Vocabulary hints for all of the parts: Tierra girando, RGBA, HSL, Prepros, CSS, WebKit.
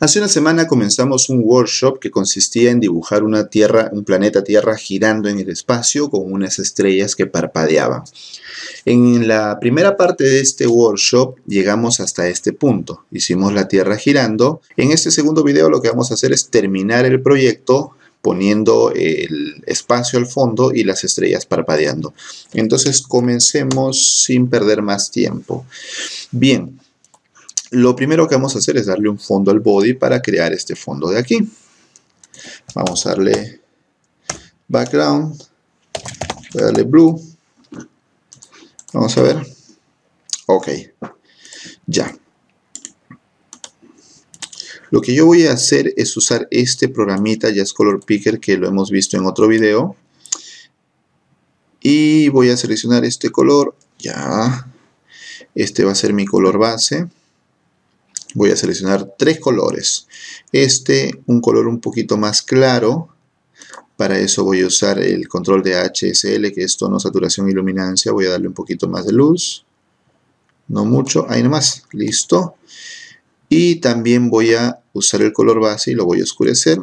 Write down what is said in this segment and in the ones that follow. Hace una semana comenzamos un workshop que consistía en dibujar un planeta Tierra girando en el espacio con unas estrellas que parpadeaban. En la primera parte de este workshop llegamos hasta este punto. Hicimos la Tierra girando. En este segundo video lo que vamos a hacer es terminar el proyecto poniendo el espacio al fondo y las estrellas parpadeando. Entonces comencemos sin perder más tiempo. Bien. Lo primero que vamos a hacer es darle un fondo al body para crear este fondo de aquí. Vamos a darle background, voy a darle blue. Vamos a ver. Ok, ya. Lo que yo voy a hacer es usar este programita Jazz Color Picker que lo hemos visto en otro video. Y voy a seleccionar este color. Ya. Este va a ser mi color base. Voy a seleccionar tres colores. Un color un poquito más claro. Para eso voy a usar el control de HSL, que es tono, saturación y luminancia. Voy a darle un poquito más de luz. No mucho. Ahí nomás. Listo. Y también voy a usar el color base y lo voy a oscurecer.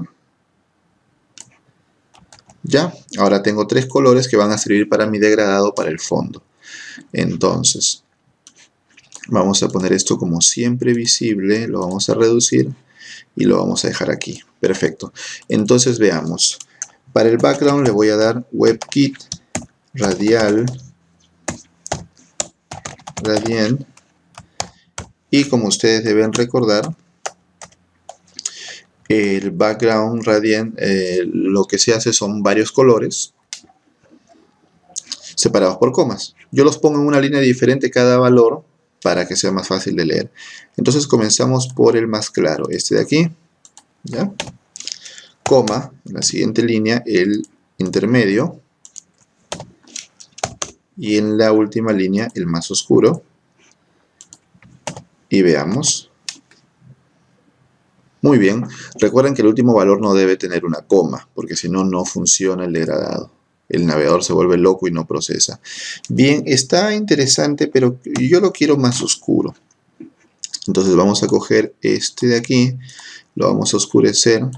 Ya. Ahora tengo tres colores que van a servir para mi degradado para el fondo. Entonces, vamos a poner esto como siempre visible, lo vamos a reducir y lo vamos a dejar aquí. Perfecto. Entonces veamos. Para el background le voy a dar WebKit Radial Gradient. Y como ustedes deben recordar, el background Gradient lo que se hace son varios colores separados por comas. Yo los pongo en una línea diferente cada valor, para que sea más fácil de leer. Entonces comenzamos por el más claro, este de aquí, ¿ya? Coma, en la siguiente línea el intermedio, y en la última línea el más oscuro, y veamos. Muy bien, recuerden que el último valor no debe tener una coma, porque si no, no funciona el degradado. El navegador se vuelve loco y no procesa. Bien, está interesante, pero yo lo quiero más oscuro. Entonces vamos a coger este de aquí, lo vamos a oscurecer un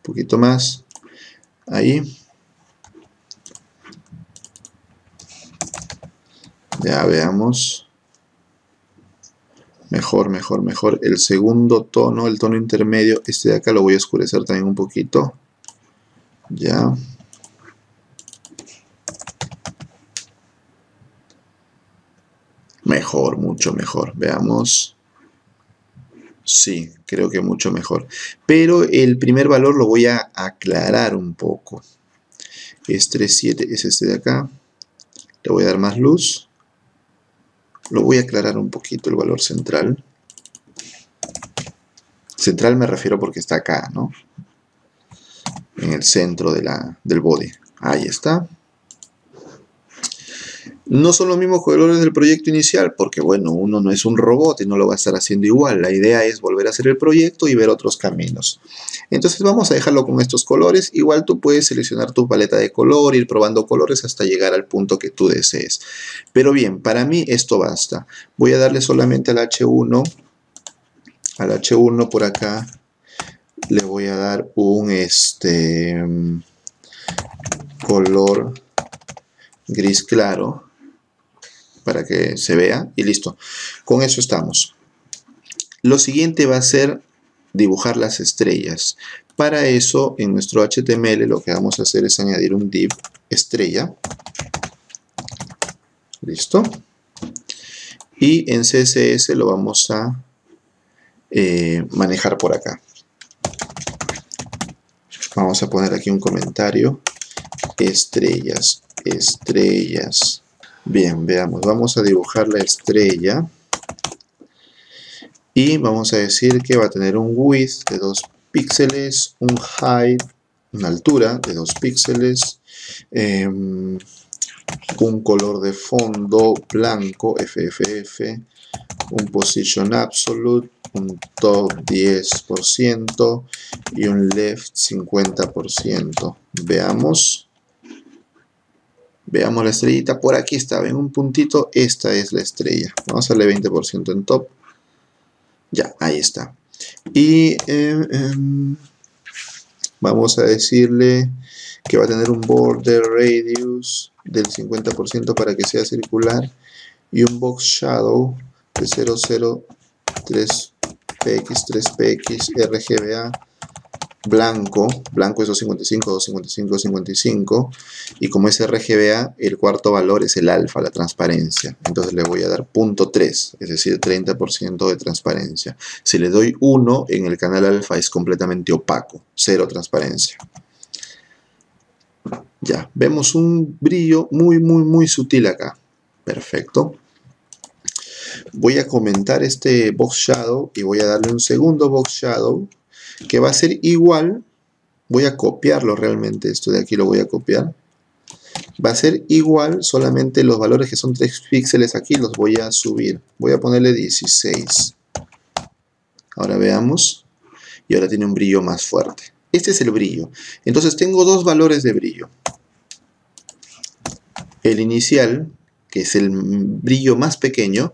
poquito más. Ahí. Ya veamos. Mejor. El segundo tono, el tono intermedio, este de acá lo voy a oscurecer también un poquito. Ya. Mejor, mucho mejor. Veamos. Sí, creo que mucho mejor. Pero el primer valor lo voy a aclarar un poco. Es 3.7, es este de acá. Le voy a dar más luz. Lo voy a aclarar un poquito el valor central. Central me refiero porque está acá, ¿no? En el centro de del body. Ahí está. No son los mismos colores del proyecto inicial, porque bueno, uno no es un robot y no lo va a estar haciendo igual. La idea es volver a hacer el proyecto y ver otros caminos. Entonces vamos a dejarlo con estos colores. Igual tú puedes seleccionar tu paleta de color, ir probando colores hasta llegar al punto que tú desees. Pero bien, para mí esto basta. Voy a darle solamente al H1. Al H1 por acá le voy a dar un color gris claro, para que se vea, y listo. Con eso estamos. Lo siguiente va a ser dibujar las estrellas. Para eso, en nuestro HTML lo que vamos a hacer es añadir un div estrella. Listo. Y en CSS lo vamos a manejar por acá. Vamos a poner aquí un comentario. Estrellas. Bien, veamos, vamos a dibujar la estrella y vamos a decir que va a tener un width de 2 píxeles, un height, una altura de 2 píxeles, un color de fondo blanco, FFF, un position absolute, un top 10% y un left 50%. Veamos la estrellita, por aquí está, ven un puntito, esta es la estrella. Vamos a darle 20% en top. Ya, ahí está. y vamos a decirle que va a tener un border radius del 50% para que sea circular y un box shadow de 003px3px RGBA blanco, eso 55, 255, 55, y como es RGBA, el cuarto valor es el alfa, la transparencia. Entonces le voy a dar 0.3, es decir, 30% de transparencia. Si le doy 1, en el canal alfa es completamente opaco, cero transparencia. Ya, vemos un brillo muy sutil acá. Perfecto. Voy a comentar este box shadow y voy a darle un segundo box shadow que va a ser igual. Voy a copiarlo realmente, esto de aquí lo voy a copiar. Va a ser igual, solamente los valores que son 3 píxeles aquí los voy a subir. Voy a ponerle 16. Ahora veamos. Y ahora tiene un brillo más fuerte. Este es el brillo. Entonces tengo dos valores de brillo. El inicial, que es el brillo más pequeño,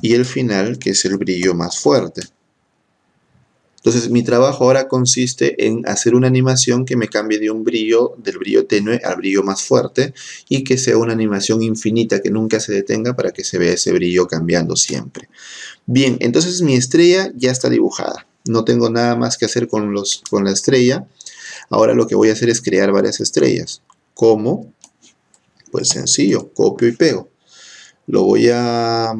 y el final, que es el brillo más fuerte. Entonces mi trabajo ahora consiste en hacer una animación que me cambie de un brillo, del brillo tenue al brillo más fuerte, y que sea una animación infinita que nunca se detenga para que se vea ese brillo cambiando siempre. Bien, entonces mi estrella ya está dibujada. No tengo nada más que hacer con la estrella. Ahora lo que voy a hacer es crear varias estrellas. ¿Cómo? Pues sencillo, copio y pego. Lo voy a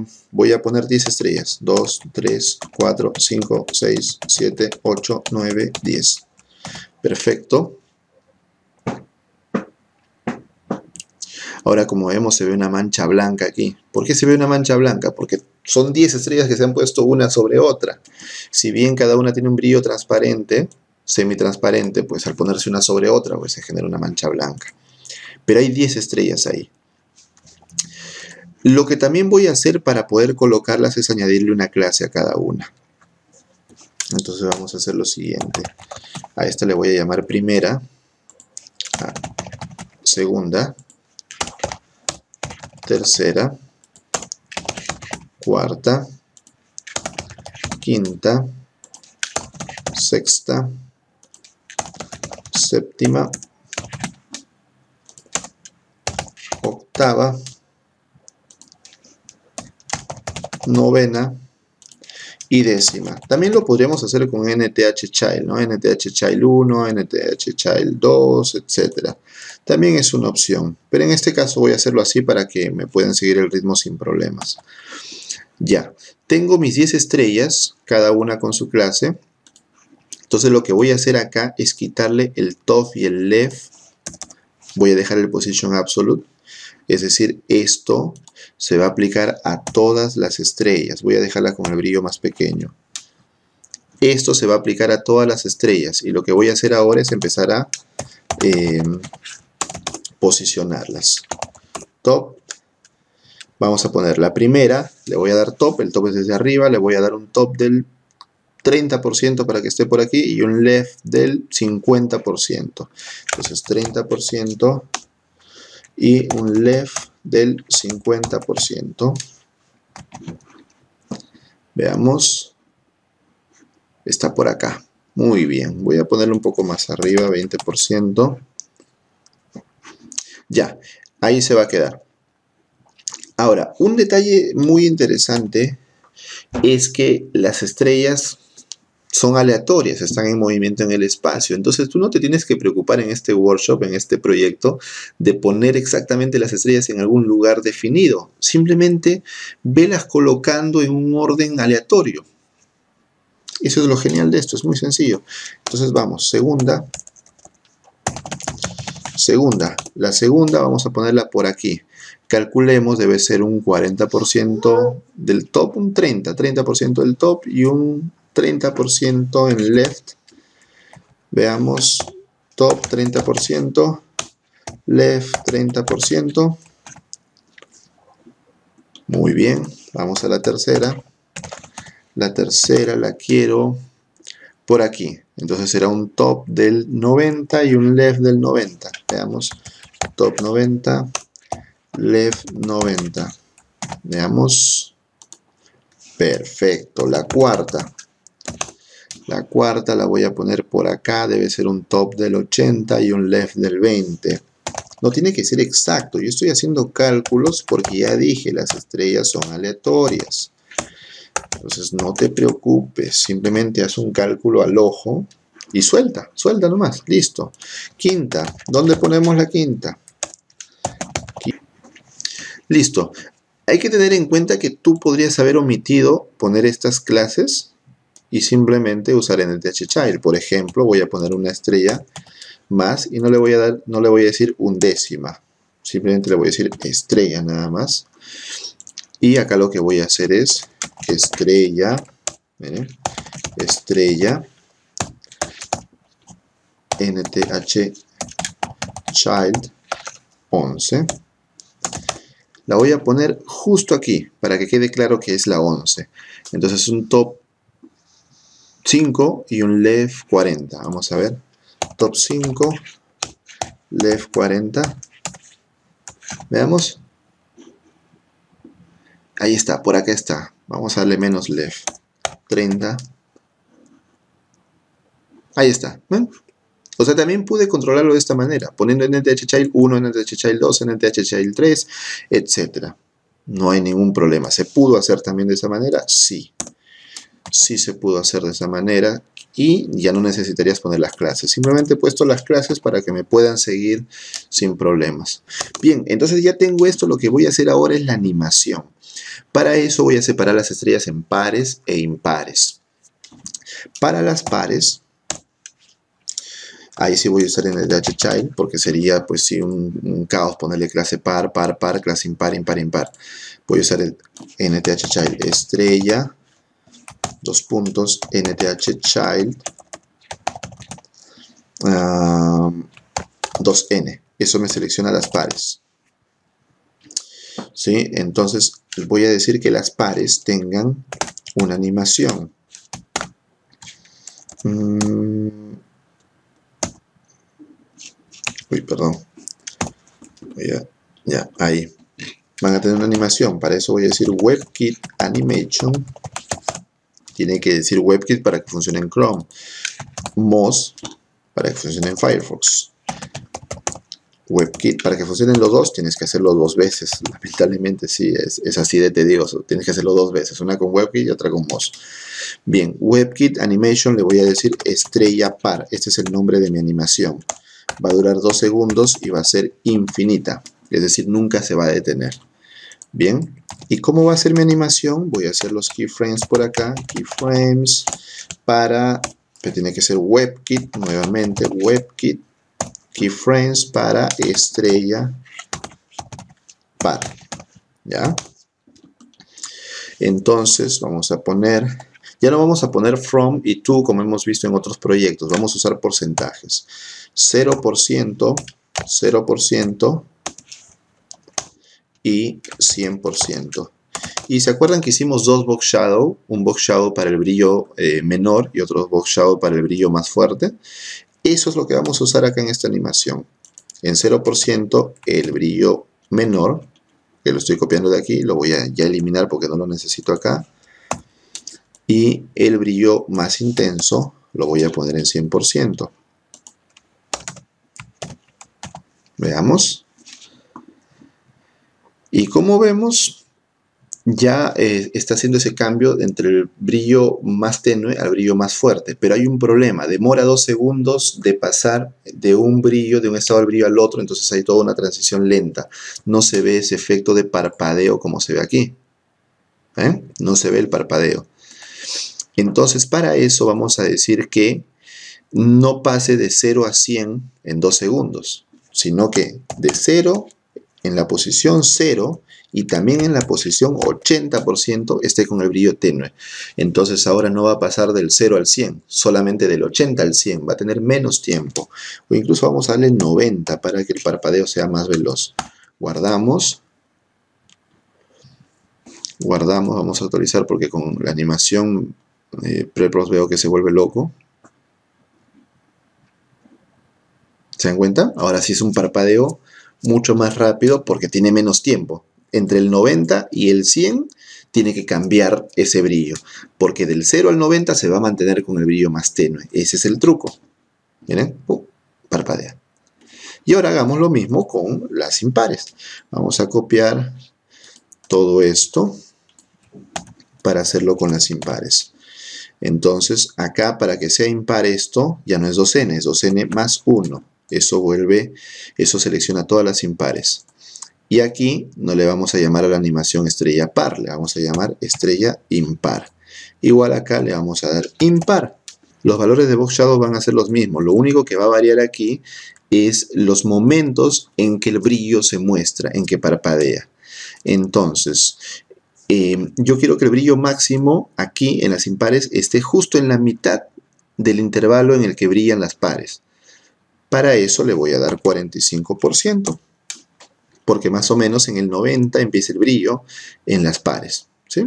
poner 10 estrellas. 2, 3, 4, 5, 6, 7, 8, 9, 10. Perfecto. Ahora, como vemos, se ve una mancha blanca aquí. ¿Por qué se ve una mancha blanca? Porque son 10 estrellas que se han puesto una sobre otra. Si bien cada una tiene un brillo transparente, semitransparente, pues al ponerse una sobre otra, pues se genera una mancha blanca. Pero hay 10 estrellas ahí. Lo que también voy a hacer para poder colocarlas es añadirle una clase a cada una. Entonces vamos a hacer lo siguiente. A esta le voy a llamar primera, a segunda, tercera, cuarta, quinta, sexta, séptima, octava, novena y décima. También lo podríamos hacer con NTH Child, ¿no? NTH Child 1, NTH Child 2, etc. También es una opción, pero en este caso voy a hacerlo así para que me puedan seguir el ritmo sin problemas. Ya, tengo mis 10 estrellas, cada una con su clase. Entonces lo que voy a hacer acá es quitarle el top y el left. Voy a dejar el position absolute. Es decir, esto se va a aplicar a todas las estrellas. Voy a dejarla con el brillo más pequeño. Esto se va a aplicar a todas las estrellas. Y lo que voy a hacer ahora es empezar a posicionarlas. Top. Vamos a poner la primera. Le voy a dar top. El top es desde arriba. Le voy a dar un top del 30% para que esté por aquí. Y un left del 50%. Entonces 30%. Y un left del 50%. Veamos. Está por acá. Muy bien. Voy a ponerlo un poco más arriba, 20%. Ya. Ahí se va a quedar. Ahora, un detalle muy interesante es que las estrellas son aleatorias, están en movimiento en el espacio. Entonces tú no te tienes que preocupar en este workshop, en este proyecto, de poner exactamente las estrellas en algún lugar definido. Simplemente velas colocando en un orden aleatorio. Eso es lo genial de esto, es muy sencillo. Entonces vamos, segunda. La segunda vamos a ponerla por aquí. Calculemos, debe ser un 40% del top, un 30% del top y un 30% en left. Veamos, top 30%, left 30%. Muy bien, vamos a la tercera. La tercera la quiero por aquí. Entonces será un top del 90 y un left del 90. Veamos, top 90, left 90. Veamos, perfecto, la cuarta. La cuarta la voy a poner por acá, debe ser un top del 80 y un left del 20. No tiene que ser exacto, yo estoy haciendo cálculos porque ya dije, las estrellas son aleatorias. Entonces no te preocupes, simplemente haz un cálculo al ojo y suelta, suelta nomás, listo. Quinta, ¿dónde ponemos la quinta? Listo. Hay que tener en cuenta que tú podrías haber omitido poner estas clases y simplemente usar NTH Child. Por ejemplo, voy a poner una estrella más y no le voy a decir undécima. Simplemente le voy a decir estrella nada más. Y acá lo que voy a hacer es estrella, miren, estrella NTH Child 11. La voy a poner justo aquí, para que quede claro que es la 11. Entonces un top 5 y un left 40. Vamos a ver. Top 5, left 40. Veamos. Ahí está, por acá está. Vamos a darle menos left. 30. Ahí está. ¿Ven? O sea, también pude controlarlo de esta manera, poniendo NTH Child 1, NTH Child 2, NTH Child 3, etc. No hay ningún problema. ¿Se pudo hacer también de esa manera? Sí. Sí se pudo hacer de esa manera y ya no necesitarías poner las clases. Simplemente he puesto las clases para que me puedan seguir sin problemas. Bien, entonces ya tengo esto. Lo que voy a hacer ahora es la animación. Para eso voy a separar las estrellas en pares e impares. Para las pares... ahí sí voy a usar NTH Child porque sería pues sí un caos ponerle clase par, par, par, clase impar, impar, impar. Voy a usar el NTH Child estrella, dos puntos, NTH Child 2N. Eso me selecciona las pares. ¿Sí? Entonces voy a decir que las pares tengan una animación. Uy, perdón. Ya, ahí. Van a tener una animación. Para eso voy a decir WebKit Animation. Tiene que decir WebKit para que funcione en Chrome. Moz para que funcione en Firefox. WebKit para que funcionen los dos. Tienes que hacerlo dos veces. Lamentablemente sí, es así de tedioso. Tienes que hacerlo dos veces. Una con WebKit y otra con Moz. Bien, WebKit Animation le voy a decir estrella par. Este es el nombre de mi animación. Va a durar 2 segundos y va a ser infinita, es decir, nunca se va a detener. Bien, ¿y cómo va a ser mi animación? Voy a hacer los keyframes por acá, keyframes para, que tiene que ser WebKit, nuevamente WebKit, keyframes para estrella par, ¿ya? Entonces vamos a poner... ya no vamos a poner from y to como hemos visto en otros proyectos. Vamos a usar porcentajes. 0%, 0% y 100%. Y se acuerdan que hicimos dos box shadow. Un box shadow para el brillo menor y otro box shadow para el brillo más fuerte. Eso es lo que vamos a usar acá en esta animación. En 0% el brillo menor, que lo estoy copiando de aquí. Lo voy a ya eliminar porque no lo necesito acá. Y el brillo más intenso lo voy a poner en 100%. Veamos. Y como vemos, ya está haciendo ese cambio entre el brillo más tenue al brillo más fuerte. Pero hay un problema. Demora 2 segundos de pasar de un brillo, de un estado del brillo al otro. Entonces hay toda una transición lenta. No se ve ese efecto de parpadeo como se ve aquí. ¿Eh? No se ve el parpadeo. Entonces para eso vamos a decir que no pase de 0 a 100 en 2 segundos, sino que de 0 en la posición 0 y también en la posición 80% esté con el brillo tenue. Entonces ahora no va a pasar del 0 al 100, solamente del 80 al 100, va a tener menos tiempo. O incluso vamos a darle 90 para que el parpadeo sea más veloz. Guardamos. Guardamos, vamos a actualizar porque con la animación Prepros veo que se vuelve loco. ¿Se dan cuenta? Ahora sí es un parpadeo mucho más rápido porque tiene menos tiempo. entre el 90 y el 100 tiene que cambiar ese brillo, porque del 0 al 90 se va a mantener con el brillo más tenue. Ese es el truco. Miren, parpadea. Y ahora hagamos lo mismo con las impares. Vamos a copiar todo esto para hacerlo con las impares. Entonces acá, para que sea impar esto, ya no es 2n, es 2n más 1. Eso vuelve, eso selecciona todas las impares. Y aquí no le vamos a llamar a la animación estrella par, le vamos a llamar estrella impar. Igual acá le vamos a dar impar. Los valores de Box Shadow van a ser los mismos. Lo único que va a variar aquí es los momentos en que el brillo se muestra, en que parpadea. Entonces, yo quiero que el brillo máximo aquí en las impares esté justo en la mitad del intervalo en el que brillan las pares. Para eso le voy a dar 45%, porque más o menos en el 90 empieza el brillo en las pares, ¿sí?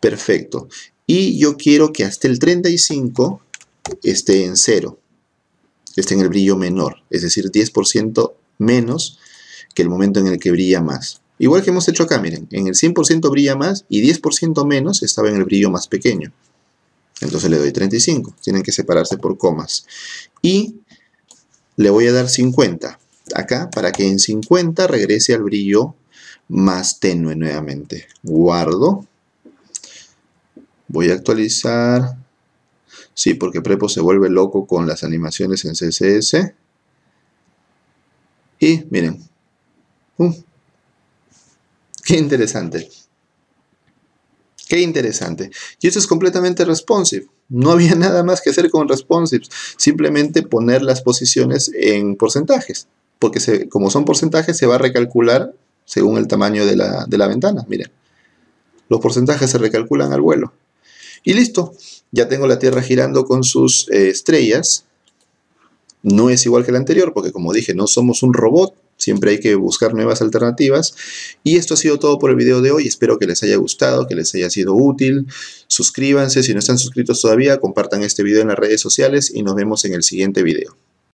Perfecto. Y yo quiero que hasta el 35 esté en 0, esté en el brillo menor, es decir, 10% menos que el momento en el que brilla más. Igual que hemos hecho acá, miren, en el 100% brilla más y 10% menos estaba en el brillo más pequeño. Entonces le doy 35, tienen que separarse por comas. Y le voy a dar 50 acá para que en 50 regrese al brillo más tenue nuevamente. Guardo. Voy a actualizar. Sí, porque Prepo se vuelve loco con las animaciones en CSS. Y miren. ¡Qué interesante! ¡Qué interesante! Y esto es completamente responsive. No había nada más que hacer con responsives. Simplemente poner las posiciones en porcentajes. Porque como son porcentajes, se va a recalcular según el tamaño de la ventana. Miren, los porcentajes se recalculan al vuelo. Y listo, ya tengo la Tierra girando con sus estrellas. No es igual que la anterior, porque como dije, no somos un robot. Siempre hay que buscar nuevas alternativas. Y esto ha sido todo por el video de hoy. Espero que les haya gustado, que les haya sido útil. Suscríbanse si no están suscritos todavía. Compartan este video en las redes sociales y nos vemos en el siguiente video.